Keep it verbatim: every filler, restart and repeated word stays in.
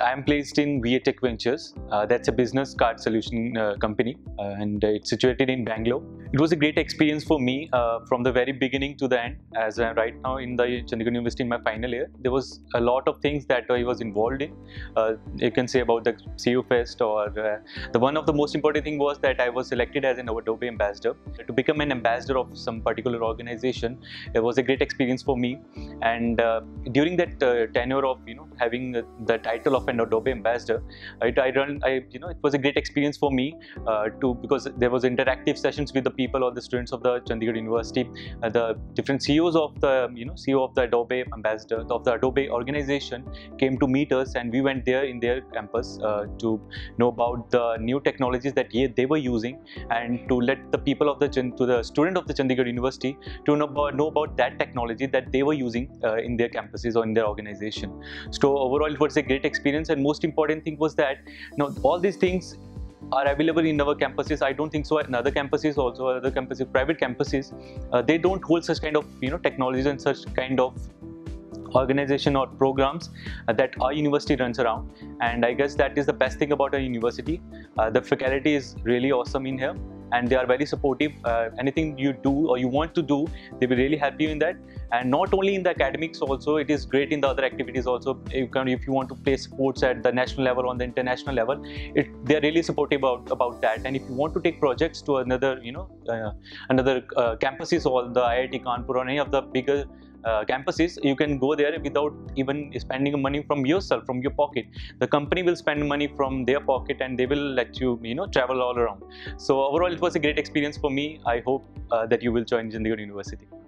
I'm placed in V A Tech Ventures. Uh, that's a business card solution uh, company uh, and it's situated in Bangalore. It was a great experience for me uh, from the very beginning to the end. As I'm right now in the Chandigarh University in my final year, there was a lot of things that I was involved in. Uh, you can say about the C U Fest or uh, the one of the most important thing was that I was selected as an Adobe Ambassador. To become an ambassador of some particular organization, it was a great experience for me. And uh, during that uh, tenure of you know having the, the title of an Adobe Ambassador, it, I run, I, you know, it was a great experience for me uh, to because there was interactive sessions with the people or the students of the Chandigarh University, uh, the different C E Os of the you know C E O of the Adobe Ambassador of the Adobe organization came to meet us, and we went there in their campus uh, to know about the new technologies that yeah, they were using, and to let the people of the to the student of the Chandigarh University to know about, know about that technology that they were using uh, in their campuses or in their organization. So overall, it was a great experience. And most important thing was that you know, all these things are available in our campuses. I don't think so in other campuses, also other campuses, private campuses, uh, they don't hold such kind of you know technologies and such kind of organization or programs uh, that our university runs around. And I guess that is the best thing about our university. Uh, the faculty is really awesome in here, and they are very supportive. Uh, anything you do or you want to do, they will really help you in that. And not only in the academics also, it is great in the other activities also. You can, if you want to play sports at the national level, on the international level, it, they are really supportive about, about that. And if you want to take projects to another, you know, uh, another uh, campuses or the I I T Kanpur or any of the bigger Uh, campuses, you can go there without even spending money from yourself, from your pocket. The company will spend money from their pocket, and they will let you, you know, travel all around. So overall, it was a great experience for me. I hope uh, that you will join Chandigarh University.